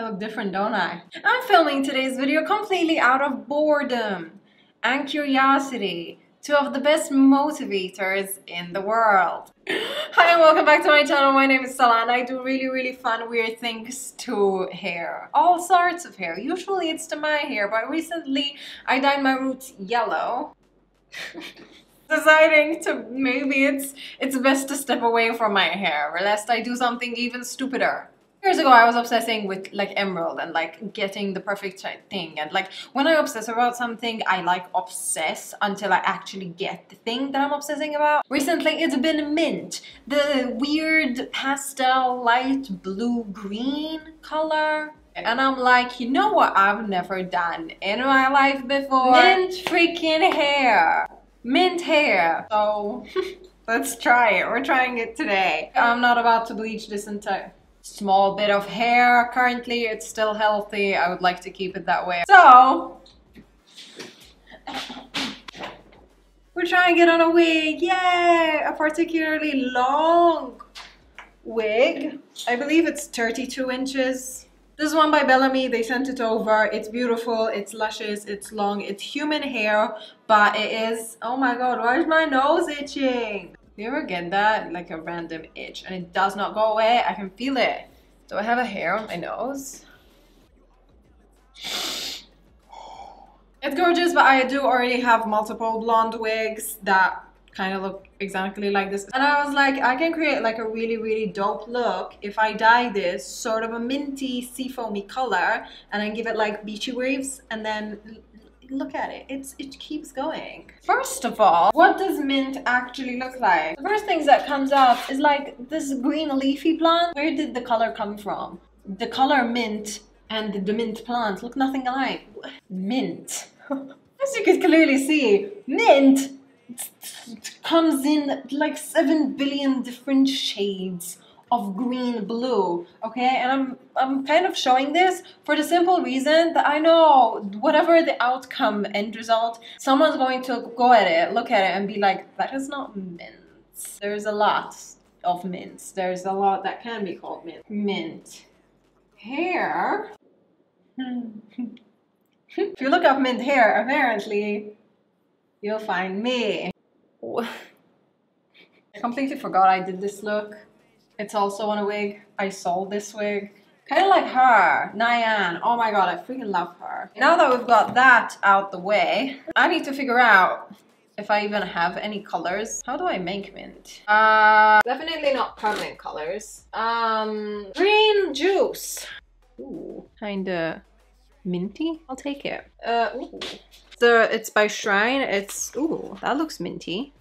I look different, don't I? I'm filming today's video completely out of boredom and curiosity. Two of the best motivators in the world. Hi and welcome back to my channel. My name is Salah and I do really fun weird things to hair. All sorts of hair. Usually it's to my hair, but recently I dyed my roots yellow. Deciding to maybe it's best to step away from my hair, lest I do something even stupider. Years ago I was obsessing with like emerald and like getting the perfect thing, and like when I obsess about something I like obsess until I actually get the thing that I'm obsessing about. Recently it's been mint, the weird pastel light blue green color, and I'm like, you know what I've never done in my life before? Mint freaking hair! Mint hair! So let's try it, we're trying it today. I'm not about to bleach this entire small bit of hair. Currently it's still healthy. I would like to keep it that way. So we're trying it on a wig. Yay! A particularly long wig. I believe it's 32 inches. This one by Bellami, they sent it over. It's beautiful, it's luscious, it's long, it's human hair, but it is, oh my god, why is my nose itching? You ever get that, like a random itch, and it does not go away? I can feel it. Do I have a hair on my nose? It's gorgeous, but I do already have multiple blonde wigs that kind of look exactly like this. And I was like, I can create like a really dope look if I dye this sort of a minty, seafoamy color, and then give it like beachy waves, and then look at it, it keeps going. First of all, what does mint actually look like? The first things that comes up is like this green leafy plant. Where did the color come from? The color mint and the mint plant look nothing alike. Mint. As you can clearly see, mint comes in like 7 billion different shades of green, blue, okay? And I'm kind of showing this for the simple reason that I know whatever the outcome, end result, someone's going to go at it, look at it, and be like, that is not mint. There's a lot of mints. There's a lot that can be called mint. Mint hair. If you look up mint hair, apparently, you'll find me. I completely forgot I did this look. It's also on a wig. I sold this wig. Kind of like her, Nyan. Oh my god, I freaking love her. Now that we've got that out the way, I need to figure out if I even have any colors. How do I make mint? Definitely not permanent colors. Green juice. Ooh, kinda minty. I'll take it. Ooh. It's by Shrine. It's, ooh, that looks minty.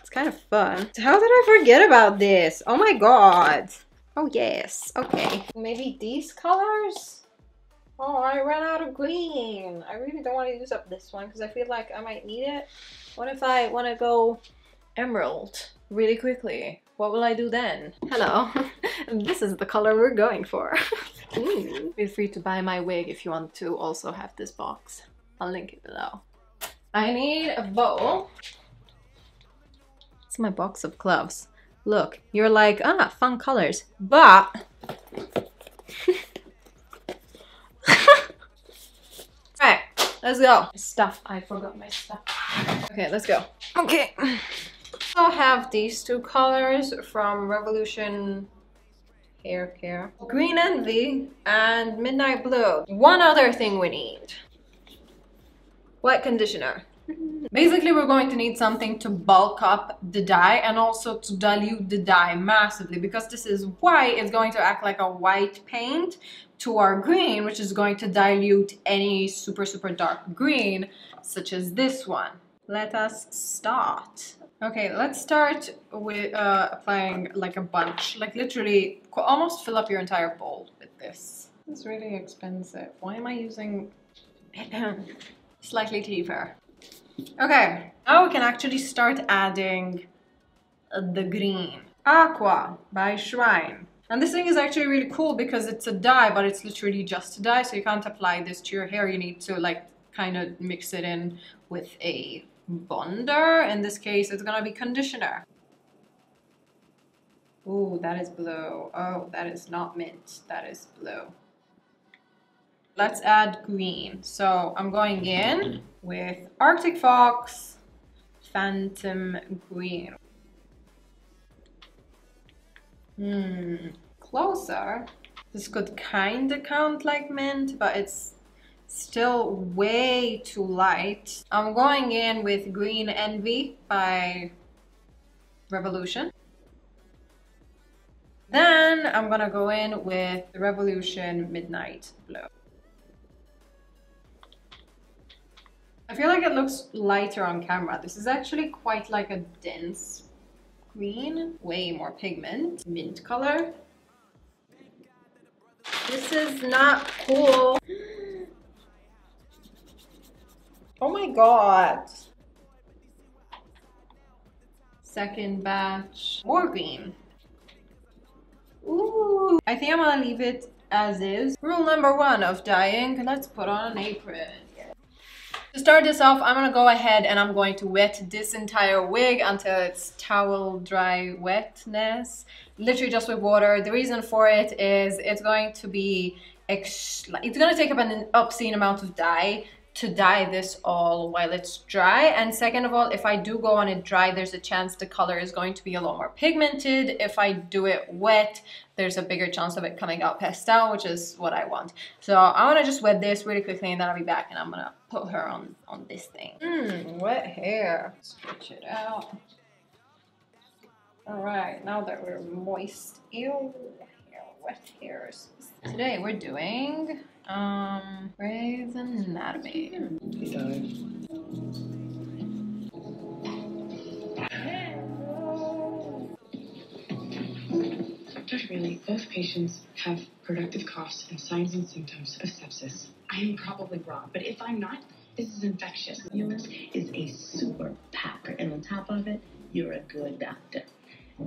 It's kind of fun. How did I forget about this? Oh my god. Oh yes, okay. Maybe these colors? Oh, I ran out of green. I really don't want to use up this one because I feel like I might need it. What if I want to go emerald really quickly? What will I do then? Hello. This is the color we're going for. Ooh. Feel free to buy my wig if you want to also have this box. I'll link it below. I need a bowl. My box of gloves. Look, you're like, ah, fun colors, but alright, let's go. Stuff, I forgot my stuff. Okay, let's go. Okay. I have these two colors from Revolution Hair Care. Green Envy and Midnight Blue. One other thing we need. Wet conditioner. Basically, we're going to need something to bulk up the dye and also to dilute the dye massively, because this is white, it's going to act like a white paint to our green, which is going to dilute any super dark green, such as this one. Let us start. Okay, let's start with applying like a bunch, like literally almost fill up your entire bowl with this. It's really expensive. Why am I using slightly cleaver? Okay, now we can actually start adding the green. Aqua by Shrine. And this thing is actually really cool because it's a dye, but it's literally just a dye, so you can't apply this to your hair. You need to like kind of mix it in with a bonder. In this case, it's gonna be conditioner. Ooh, that is blue. Oh, that is not mint. That is blue. Let's add green. So I'm going in with Arctic Fox Phantom Green. Closer. This could kind of count like mint, but it's still way too light. I'm going in with Green Envy by Revolution. Then I'm gonna go in with Revolution Midnight Blue. I feel like it looks lighter on camera. This is actually quite like a dense green, way more pigment, mint color. This is not cool. Oh my god. Second batch, more green. Ooh, I think I'm gonna leave it as is. Rule number one of dyeing, let's put on an apron. To start this off, I'm gonna go ahead and I'm going to wet this entire wig until it's towel dry wetness, literally just with water. The reason for it is it's going to be, it's gonna take up an obscene amount of dye to dye this all while it's dry. And second of all, if I do go on it dry, there's a chance the color is going to be a lot more pigmented. If I do it wet, there's a bigger chance of it coming out pastel, which is what I want. So I want to just wet this really quickly and then I'll be back and I'm gonna put her on this thing. Wet hair. Stretch it out. All right, now that we're moist. Ew, wet hairs. Today we're doing Grey's Anatomy. Dr. Bailey, both patients have productive coughs and signs and symptoms of sepsis. I am probably wrong, but if I'm not, this is infectious. Yours is a super packer, and on top of it, you're a good doctor.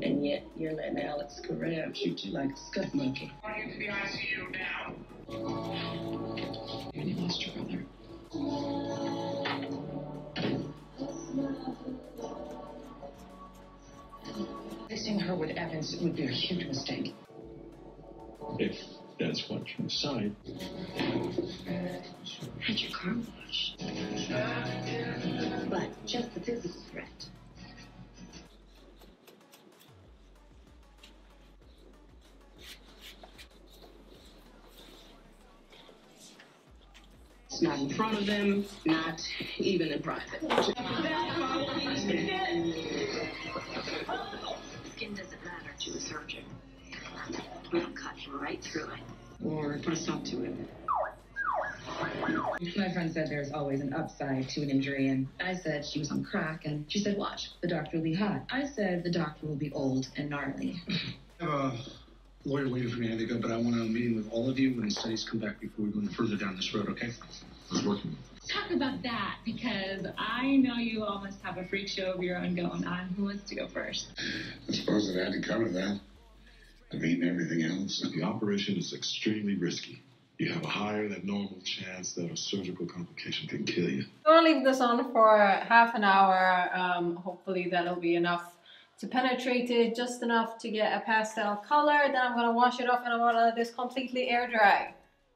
And yet, you're letting Alex Corral treat you like a scut monkey. I need to the ICU now. You lost your brother. Mixing her with Evans would be a huge mistake. If that's what you decide. Had your car washed. But just the physical threat. It's not in front of them, not even in private. Skin doesn't matter to a surgeon. We'll cut right through it. Or put a stop to it. My friend said there's always an upside to an injury, and I said she was on crack, and she said, watch, the doctor will be hot. I said the doctor will be old and gnarly. I have a lawyer waiting for me to go, but I want a meeting with all of you when the studies come back before we go further down this road, okay? Let's work. Talk about that, because I know you all must have a freak show of your own going on. Who wants to go first? I suppose it had to cover that. I've eaten everything else. The operation is extremely risky. You have a higher than normal chance that a surgical complication can kill you. I'm gonna leave this on for half an hour. Hopefully that'll be enough to penetrate it, just enough to get a pastel color. Then I'm gonna wash it off and I wanna let this completely air dry.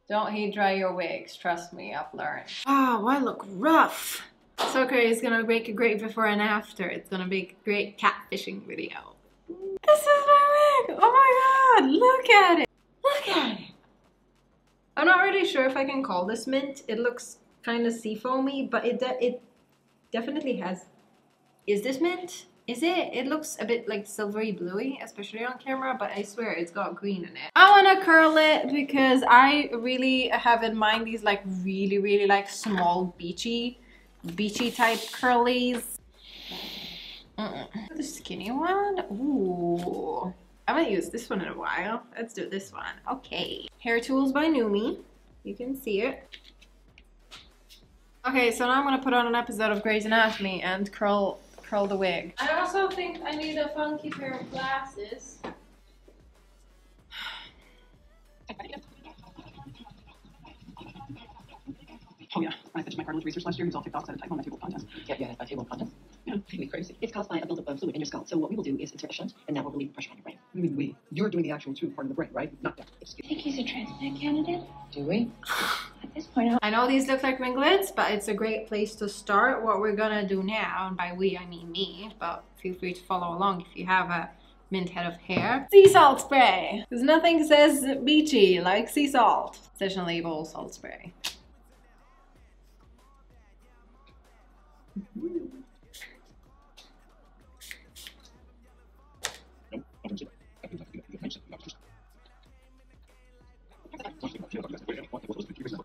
Don't heat dry your wigs, trust me, I've learned. Oh, I look rough. Soccer is gonna make a great before and after. It's gonna be a great catfishing video. This is my wig! Oh my god, look at it! Look at it! I'm not really sure if I can call this mint. It looks kind of seafoamy, but it definitely has... Is this mint? Is it? It looks a bit like silvery bluey, especially on camera, but I swear it's got green in it. I want to curl it because I really have in mind these like really like small beachy type curlies. The skinny one? Ooh. I haven't used this one in a while. Let's do this one. Okay. Hair Tools by Numi. You can see it. Okay, so now I'm going to put on an episode of Grey's Anatomy and curl the wig. I also think I need a funky pair of glasses. Oh yeah, I finished my cartilage research last year. It's all ticked off at a type 1 table of contents. Yeah, that's my table of contents. Yeah, it's me crazy. It's caused by a buildup of fluid in your skull. So what we will do is insert a shunt, and that will relieve pressure on your brain. I mean, we? You're doing the actual true part of the brain, right? Not that. Excuse me. Think he's a transplant candidate? Do we? this point out. I know these look like ringlets, but it's a great place to start. What we're gonna do now, and by we I mean me, but feel free to follow along if you have a mint head of hair. Sea salt spray! Because nothing says beachy like sea salt. Session label salt spray.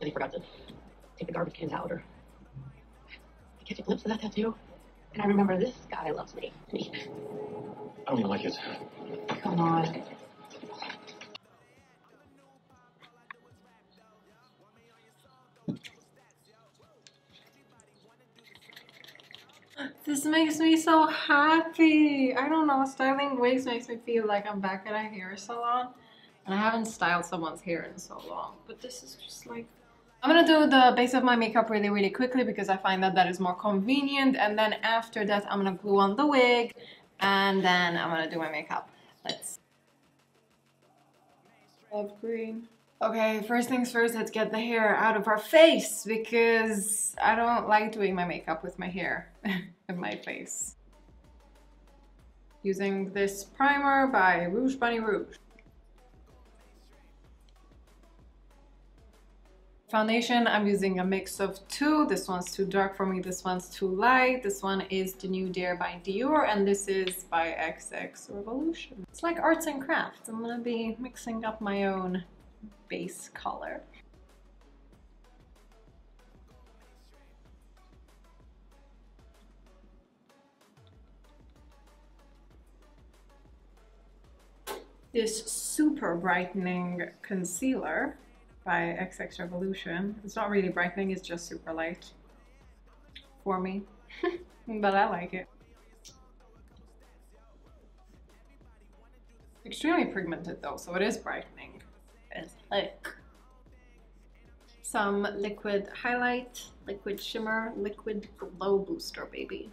They forgot to take the garbage cans out, or I catch a glimpse of that tattoo, and I remember this guy loves me. I don't even like it. Come on. This makes me so happy. I don't know, styling wigs makes me feel like I'm back at a hair salon. And I haven't styled someone's hair in so long, but this is just like... I'm gonna do the base of my makeup really, really quickly because I find that that is more convenient. And then after that, I'm gonna glue on the wig and then I'm gonna do my makeup. Let's... Love green. Okay, first things first, let's get the hair out of our face because I don't like doing my makeup with my hair in my face. Using this primer by Rouge Bunny Rouge. Foundation, I'm using a mix of two. This one's too dark for me, this one's too light. This one is the new Dare by Dior, and this is by XX Revolution. It's like arts and crafts. I'm gonna be mixing up my own base color. This super brightening concealer by XX Revolution. It's not really brightening, it's just super light for me, but I like it. Extremely pigmented though, so it is brightening. It's thick. Some liquid highlight, liquid shimmer, liquid glow booster, baby.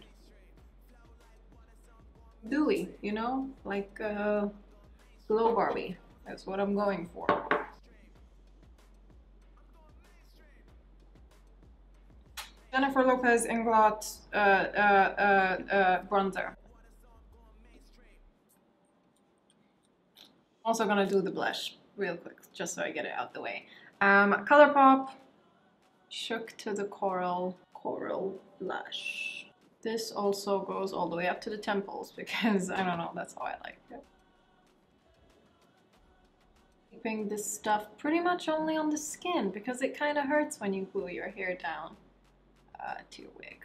Dewy, you know, like glow Barbie. That's what I'm going for. Jennifer Lopez Inglot bronzer. Also gonna do the blush real quick, just so I get it out the way. Colourpop Shook to the Coral blush. This also goes all the way up to the temples because I don't know, that's how I like it. Keeping this stuff pretty much only on the skin because it kind of hurts when you glue your hair down to your wig.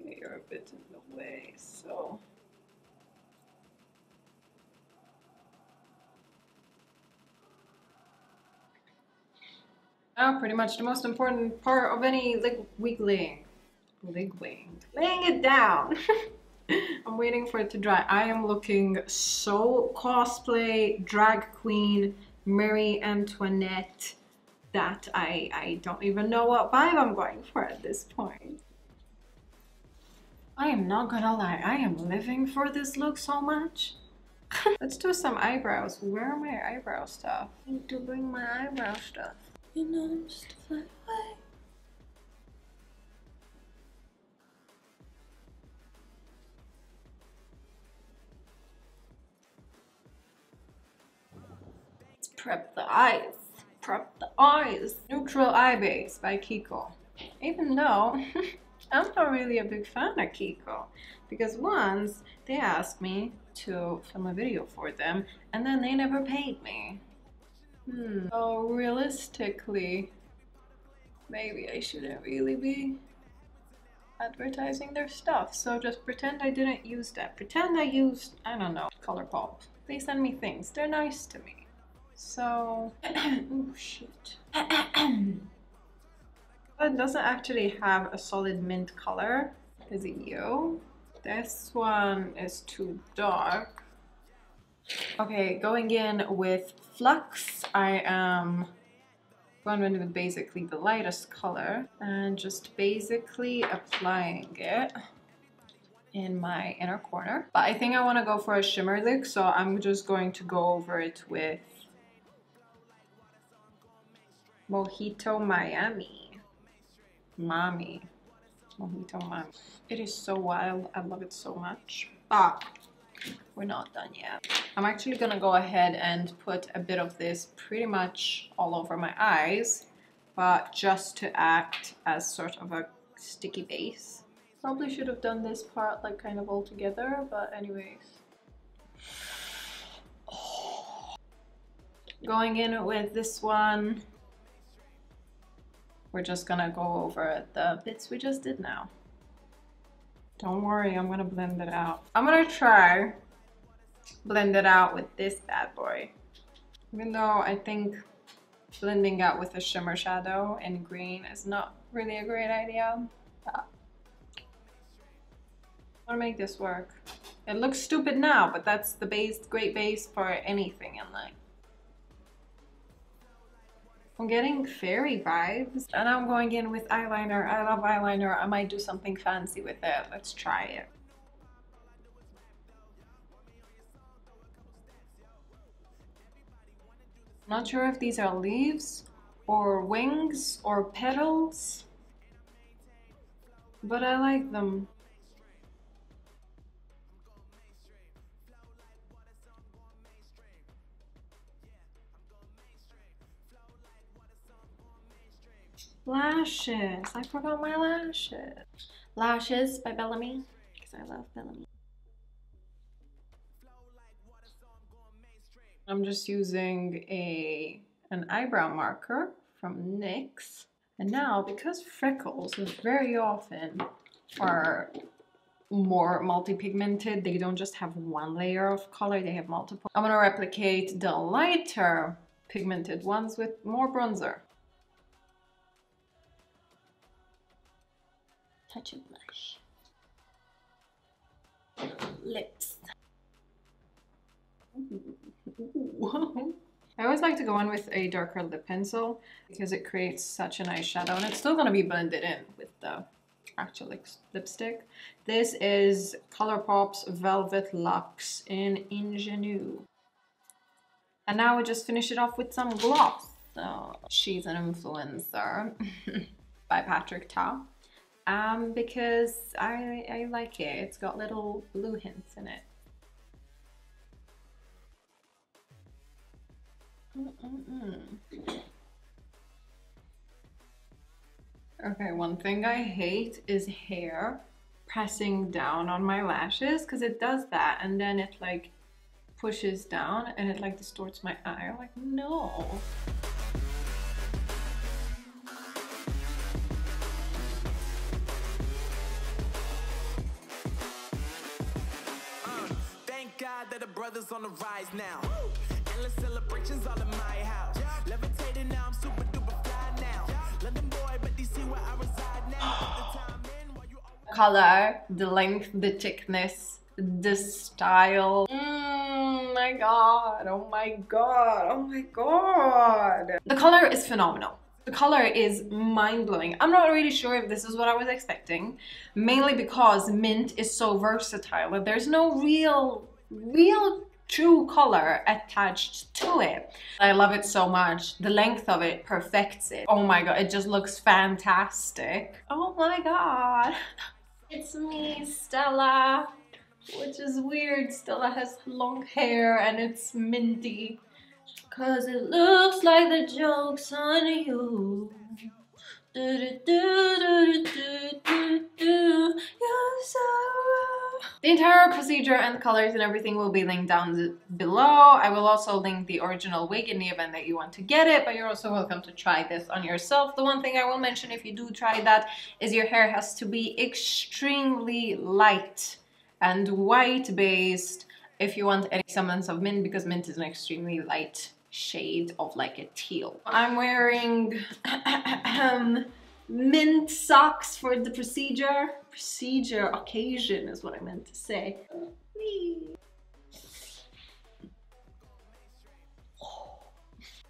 Okay, you're a bit in the way, so... Now, pretty much the most important part of any wiggling. Laying it down! I'm waiting for it to dry. I am looking so cosplay, drag queen, Marie Antoinette, that I don't even know what vibe I'm going for at this point. I am not gonna lie, I am living for this look so much. Let's do some eyebrows. Where are my eyebrow stuff? I need to bring my eyebrow stuff. You know I'm just far away. Prep the eyes. Neutral eye base by Kiko. Even though I'm not really a big fan of Kiko, because once they asked me to film a video for them and then they never paid me. So realistically, maybe I shouldn't really be advertising their stuff. So just pretend I didn't use that. Pretend I used, I don't know, Colourpop. They send me things. They're nice to me. So, oh shit. It doesn't actually have a solid mint color. Is it you? This one is too dark. Okay, going in with Flux, I am going in with basically the lightest color and just basically applying it in my inner corner. But I think I want to go for a shimmer look, so I'm just going to go over it with Mojito Miami. Mommy. Mojito Mommy. It is so wild. I love it so much. But we're not done yet. I'm actually going to go ahead and put a bit of this pretty much all over my eyes, but just to act as sort of a sticky base. Probably should have done this part like kind of all together, but anyways. Oh. Going in with this one, we're just gonna go over the bits we just did now. Don't worry, I'm gonna blend it out. I'm gonna try blend it out with this bad boy. Even though I think blending out with a shimmer shadow in green is not really a great idea. But I wanna make this work. It looks stupid now, but that's the base, great base for anything in life. I'm getting fairy vibes, and I'm going in with eyeliner. I love eyeliner. I might do something fancy with it. Let's try it. Not sure if these are leaves or wings or petals, but I like them. Lashes. I forgot my lashes. Lashes by Bellami, because I love Bellami. I'm just using an eyebrow marker from NYX. And now, because freckles very often are more multi-pigmented, they don't just have one layer of color, they have multiple. I'm gonna replicate the lighter pigmented ones with more bronzer. Touch of blush. Lips. Ooh. I always like to go on with a darker lip pencil because it creates such a nice shadow, and it's still going to be blended in with the actual lipstick. This is Colourpop's Velvet Luxe in Ingenue. And now we just finish it off with some gloss. So, She's an Influencer by Patrick Ta. Because I like it. It's got little blue hints in it. Okay, one thing I hate is hair pressing down on my lashes, because it does that and then it like pushes down and it like distorts my eye. I'm like, no. Brothers on the rise now. Woo! Endless celebrations all in my house. Yeah. Levitating now, I'm super duper fly now. Yeah. London boy, but they see where I reside now. The time in while you always... Color, the length, the thickness, the style. My god, oh my god, oh my god. The color is phenomenal. The color is mind-blowing. I'm not really sure if this is what I was expecting, mainly because mint is so versatile. There's no real true color attached to it. I love it so much. The length of it perfects it. Oh my god, it just looks fantastic. Oh my god, it's me, Stella, which is weird. Stella has long hair and it's minty. Cause it looks like the joke's on you. Do do do do do do do. You're so wrong. The entire procedure and colors and everything will be linked down below. I will also link the original wig in the event that you want to get it, but you're also welcome to try this on yourself. The one thing I will mention if you do try that is your hair has to be extremely light and white based if you want any semblance of mint, because mint is an extremely light shade of like a teal. I'm wearing mint socks for the procedure occasion is what I meant to say.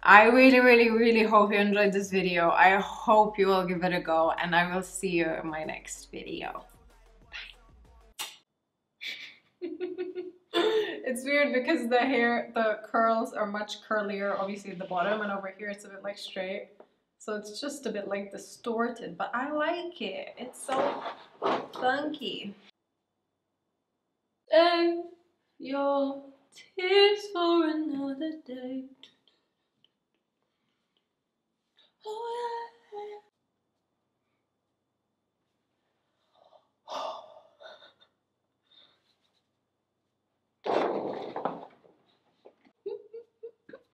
I really hope you enjoyed this video. I hope you will give it a go, and I will see you in my next video. It's weird because the hair, the curls are much curlier, obviously, at the bottom, and over here it's a bit like straight. So it's just a bit like distorted, but I like it. It's so funky. And your tears for another day. Oh, yeah.